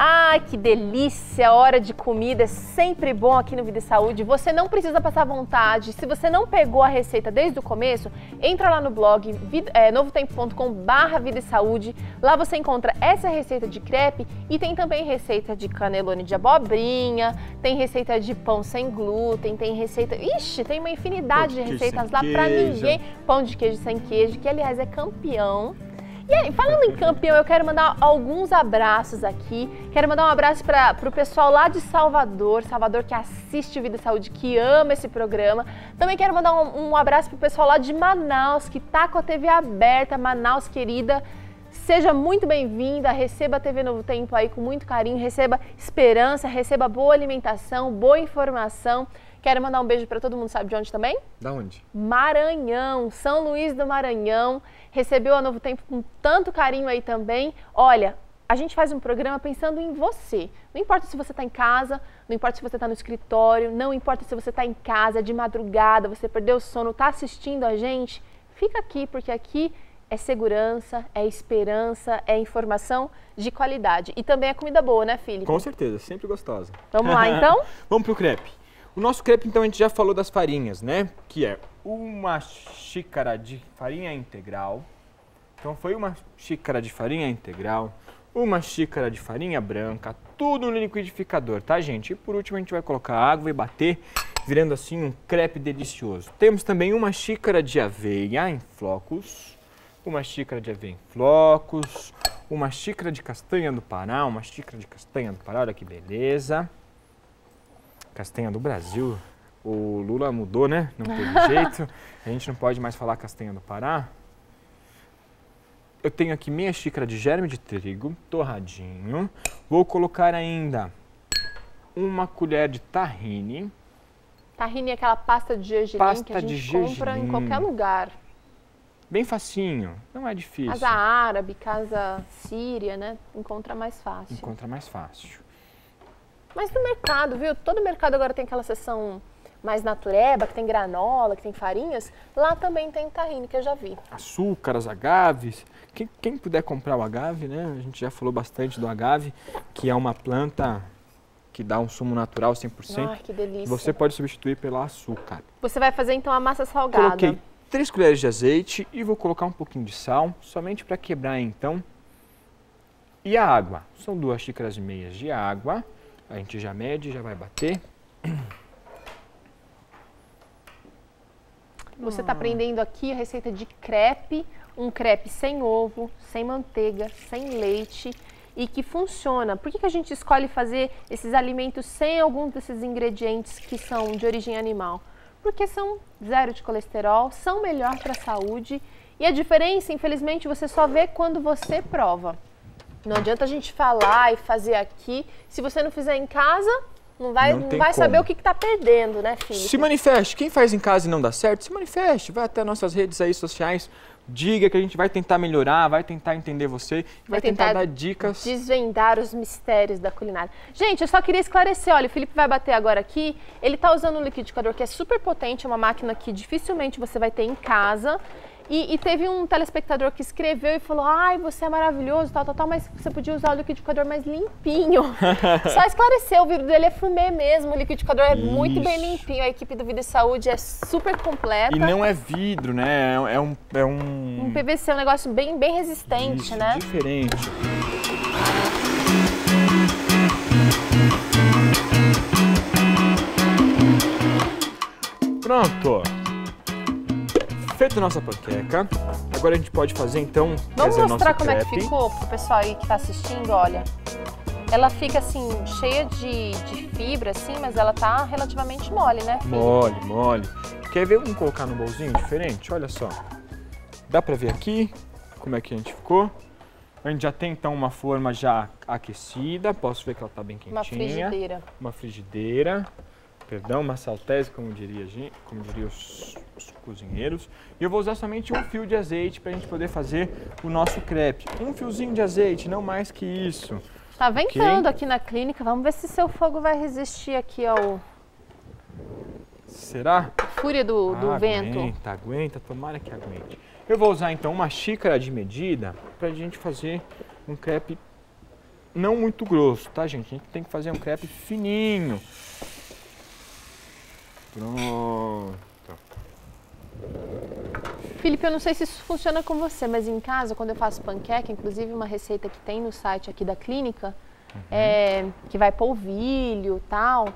Ah, que delícia! Hora de comida é sempre bom aqui no Vida e Saúde. Você não precisa passar vontade. Se você não pegou a receita desde o começo, entra lá no blog novotempo.com/Vida e Saúde. Lá você encontra essa receita de crepe e tem também receita de canelone de abobrinha, tem receita de pão sem glúten, tem receita... Ixi, tem uma infinidade de receitas lá pra ninguém. Pão de queijo sem queijo, que aliás é campeão. E aí, falando em campeão, eu quero mandar alguns abraços aqui. Quero mandar um abraço para o pessoal lá de Salvador, que assiste o Vida e Saúde, que ama esse programa. Também quero mandar um abraço para o pessoal lá de Manaus, que está com a TV aberta. Manaus, querida, seja muito bem-vinda, receba a TV Novo Tempo aí com muito carinho, receba esperança, receba boa alimentação, boa informação. Quero mandar um beijo para todo mundo, sabe de onde também? Da onde? Maranhão, São Luís do Maranhão. Recebeu a Novo Tempo com tanto carinho aí também. Olha, a gente faz um programa pensando em você. Não importa se você está em casa, não importa se você está no escritório, não importa se você está em casa, de madrugada, você perdeu o sono, está assistindo a gente, fica aqui, porque aqui é segurança, é esperança, é informação de qualidade. E também é comida boa, né, Felipe? Com certeza, sempre gostosa. Vamos lá, então? Vamos pro crepe. O nosso crepe, então, a gente já falou das farinhas, né? Que é uma xícara de farinha integral. Então, foi uma xícara de farinha integral, uma xícara de farinha branca, tudo no liquidificador, tá, gente? E por último, a gente vai colocar água e bater, virando assim um crepe delicioso. Temos também uma xícara de aveia em flocos, uma xícara de aveia em flocos, uma xícara de castanha do Pará, olha que beleza. Castanha do Brasil, o Lula mudou, né? Não teve jeito, a gente não pode mais falar castanha do Pará. Eu tenho aqui meia xícara de germe de trigo, torradinho. Vou colocar ainda uma colher de tahine. Tahine é aquela pasta de gergelim que a gente compra em qualquer lugar. Bem facinho, não é difícil. Casa árabe, casa síria, né? Encontra mais fácil. Mas no mercado, viu? Todo mercado agora tem aquela seção mais natureba, que tem granola, que tem farinhas. Lá também tem tahine, que eu já vi. Açúcar, as agaves. Quem puder comprar o agave, né? A gente já falou bastante do agave, que é uma planta que dá um sumo natural 100%. Ah, que delícia. Você pode substituir pelo açúcar. Você vai fazer, então, a massa salgada. Coloquei 3 colheres de azeite e vou colocar um pouquinho de sal, somente para quebrar, então. E a água. São 2 xícaras e meia de água. A gente já mede, já vai bater. Você está aprendendo aqui a receita de crepe, um crepe sem ovo, sem manteiga, sem leite e que funciona. Por que a gente escolhe fazer esses alimentos sem algum desses ingredientes que são de origem animal? Porque são zero de colesterol, são melhor para a saúde e a diferença, infelizmente, você só vê quando você prova. Não adianta a gente falar e fazer aqui. Se você não fizer em casa, não vai saber o que está perdendo, né, filho? Se manifeste. Quem faz em casa e não dá certo, se manifeste. Vai até nossas redes aí sociais. Diga que a gente vai tentar melhorar, vai tentar entender você, vai tentar dar dicas. Desvendar os mistérios da culinária. Gente, eu só queria esclarecer, olha, o Felipe vai bater agora aqui, ele está usando um liquidificador que é super potente, é uma máquina que dificilmente você vai ter em casa. E teve um telespectador que escreveu e falou, ai, você é maravilhoso, tal, tal, tal, mas você podia usar o liquidificador mais limpinho. Só esclareceu, o vidro dele é fumê mesmo, o liquidificador é muito bem limpinho, a equipe do Vida e Saúde é super completa. E não é vidro, né? É um PVC, um negócio bem resistente, isso, né? Diferente. Pronto. Feito a nossa panqueca, agora a gente pode fazer então. Vamos mostrar como é que ficou pro pessoal aí que tá assistindo, olha. Ela fica assim, cheia de fibra, assim, mas ela tá relativamente mole, né, filho? Mole, mole. Quer ver um colocar num bolzinho diferente? Olha só. Dá pra ver aqui como é que a gente ficou. A gente já tem então uma forma já aquecida, posso ver que ela tá bem quentinha. Uma frigideira. Perdão, uma saltese, como diria os cozinheiros. E eu vou usar somente um fio de azeite para a gente poder fazer o nosso crepe. Um fiozinho de azeite, não mais que isso. Tá ventando aqui na clínica, vamos ver se seu fogo vai resistir aqui ao... Será? Fúria do vento. Aguenta, tomara que aguente. Eu vou usar então uma xícara de medida para a gente fazer um crepe não muito grosso, tá, gente? A gente tem que fazer um crepe fininho. Pronto. Felipe, eu não sei se isso funciona com você, mas em casa, quando eu faço panqueca, inclusive uma receita que tem no site aqui da clínica, que vai polvilho e tal,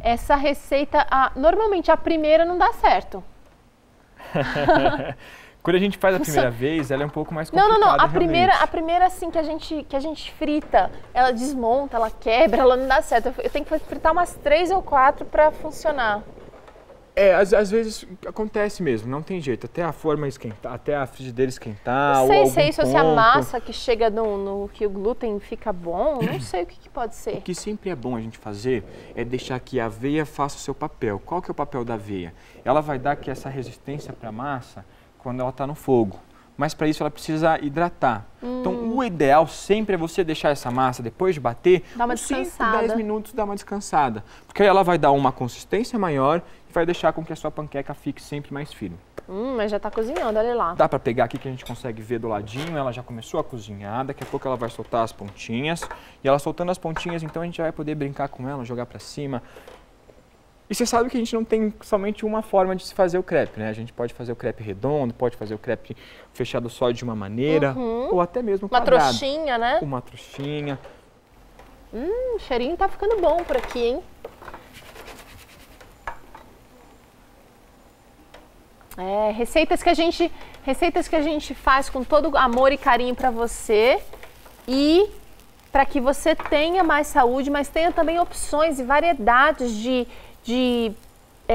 essa receita, normalmente a primeira não dá certo. Quando a gente faz a primeira vez, ela é um pouco mais complicada. Não. A primeira assim que a gente frita, ela desmonta, ela quebra, ela não dá certo. Eu tenho que fritar umas 3 ou 4 para funcionar. É, às vezes acontece mesmo, não tem jeito. Até a forma esquentar, até a frigideira esquentar. Não sei se a massa que chega que o glúten fica bom, não sei o que pode ser. O que sempre é bom a gente fazer é deixar que a aveia faça o seu papel. Qual que é o papel da aveia? Ela vai dar que essa resistência para a massa quando ela está no fogo. Mas para isso ela precisa hidratar. Então o ideal sempre é você deixar essa massa, depois de bater, uns 5, 10 minutos, dar uma descansada. Porque aí ela vai dar uma consistência maior e vai deixar com que a sua panqueca fique sempre mais firme. Mas já está cozinhando, olha lá. Dá para pegar aqui que a gente consegue ver do ladinho, ela já começou a cozinhar, daqui a pouco ela vai soltar as pontinhas. E ela soltando as pontinhas, então a gente já vai poder brincar com ela, jogar para cima. E você sabe que a gente não tem somente uma forma de se fazer o crepe, né? A gente pode fazer o crepe redondo, pode fazer o crepe fechado só de uma maneira, ou até mesmo quadrado. Uma trouxinha, né? Uma trouxinha. O cheirinho tá ficando bom por aqui, hein? É, receitas que a gente faz com todo amor e carinho para você e para que você tenha mais saúde, mas tenha também opções e variedades de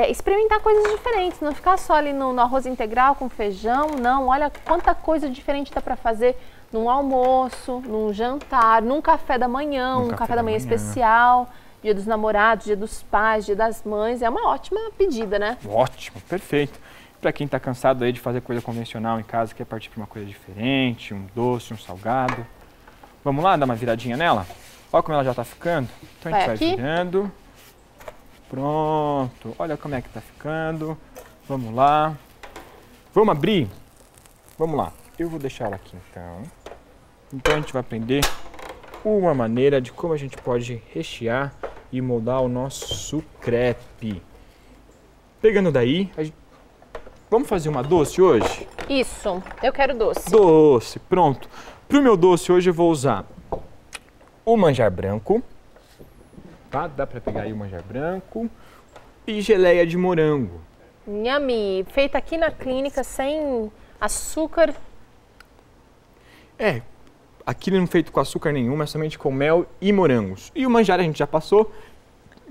experimentar coisas diferentes, não ficar só ali no arroz integral com feijão, não. Olha quanta coisa diferente dá para fazer num almoço, num jantar, num café da manhã, um café da manhã especial, dia dos namorados, dia dos pais, dia das mães. É uma ótima pedida, né? Ótimo, perfeito. Para quem está cansado aí de fazer coisa convencional em casa, quer partir para uma coisa diferente, um doce, um salgado. Vamos lá dar uma viradinha nela? Olha como ela já está ficando. Então a gente vai virando. Pronto, olha como é que tá ficando. Vamos lá. Vamos abrir? Vamos lá. Eu vou deixar ela aqui então. Então a gente vai aprender uma maneira de como a gente pode rechear e moldar o nosso crepe. Pegando daí, vamos fazer uma doce hoje? Isso, eu quero doce. Doce, pronto. Pro meu doce hoje eu vou usar o manjar branco. Tá? Dá para pegar aí o manjar branco e geleia de morango. Nhami, feita aqui na clínica, sem açúcar. É, aqui não é feito com açúcar nenhum, é somente com mel e morangos. E o manjar a gente já passou,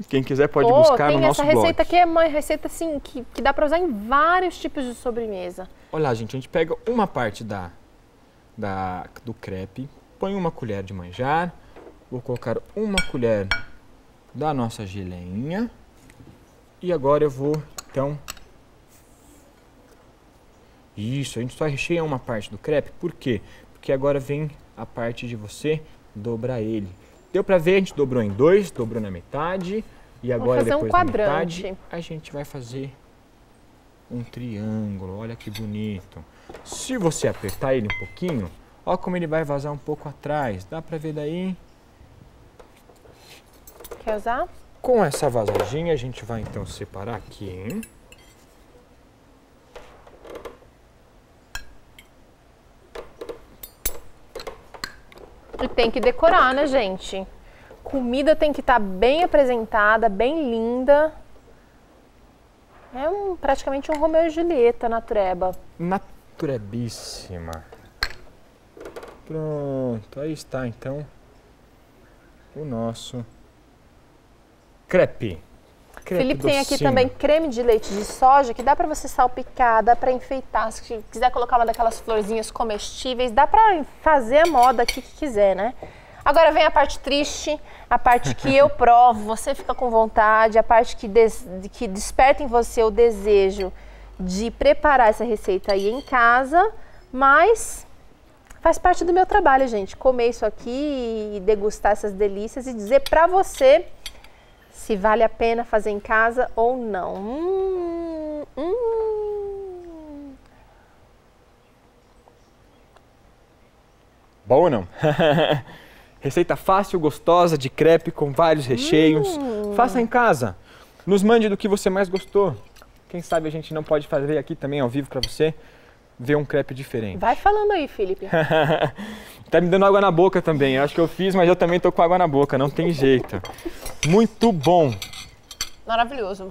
quem quiser pode buscar no nosso blog. Essa receita aqui é uma receita assim, que dá para usar em vários tipos de sobremesa. Olha lá, gente, a gente pega uma parte do crepe, põe uma colher de manjar, vou colocar uma colher da nossa geleinha. E agora eu vou, então... Isso, a gente só recheia uma parte do crepe. Por quê? Porque agora vem a parte de você dobrar ele. Deu pra ver? A gente dobrou em 2, dobrou na metade. E agora, depois da metade, a gente vai fazer um triângulo. Olha que bonito. Se você apertar ele um pouquinho, olha como ele vai vazar um pouco atrás. Dá pra ver daí? Quer usar? Com essa vazadinha a gente vai então separar aqui, hein? E tem que decorar, né, gente? Comida tem que estar bem apresentada, bem linda. É praticamente um Romeu e Julieta natureba. Naturebíssima. Pronto, aí está então o nosso crepe. Felipe, tem aqui também creme de leite de soja, que dá para você salpicar, dá para enfeitar. Se quiser colocar uma daquelas florzinhas comestíveis, dá para fazer a moda aqui que quiser, né? Agora vem a parte triste, a parte que eu provo, você fica com vontade, a parte que desperta em você o desejo de preparar essa receita aí em casa, mas... Faz parte do meu trabalho, gente, comer isso aqui e degustar essas delícias e dizer para você... se vale a pena fazer em casa ou não. Bom ou não? Receita fácil, gostosa, de crepe com vários recheios. Faça em casa. Nos mande do que você mais gostou. Quem sabe a gente não pode fazer aqui também ao vivo para você ver um crepe diferente. Vai falando aí, Felipe. Tá me dando água na boca também. Eu acho que eu fiz, mas eu também tô com água na boca. Não tem jeito. Muito bom. Maravilhoso.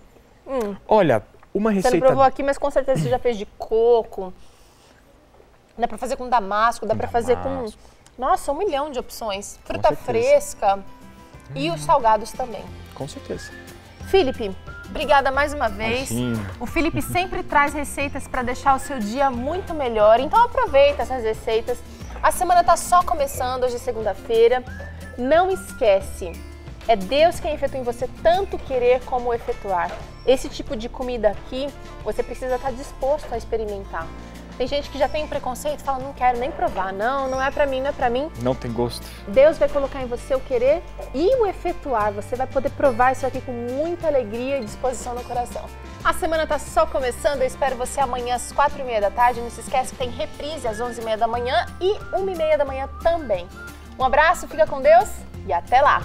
Olha, uma receita... Você não provou aqui, mas com certeza você já fez de coco. Dá para fazer com damasco, dá para fazer com... Nossa, 1 milhão de opções. Fruta fresca e os salgados também. Com certeza. Felipe, obrigada mais uma vez. Imagina. O Felipe sempre traz receitas para deixar o seu dia muito melhor. Então aproveita essas receitas. A semana está só começando, hoje é segunda-feira. Não esquece, é Deus quem efetua em você tanto querer como efetuar. Esse tipo de comida aqui, você precisa estar disposto a experimentar. Tem gente que já tem um preconceito e fala, não quero nem provar, não é pra mim, não é pra mim. Não tem gosto. Deus vai colocar em você o querer e o efetuar. Você vai poder provar isso aqui com muita alegria e disposição no coração. A semana tá só começando, eu espero você amanhã às 4:30 da tarde. Não se esquece que tem reprise às 11:30 da manhã e 1:30 da manhã também. Um abraço, fica com Deus e até lá!